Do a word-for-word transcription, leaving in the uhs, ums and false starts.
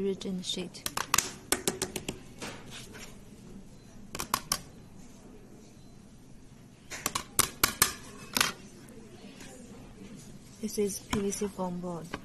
origin sheet. This is P V C foam board.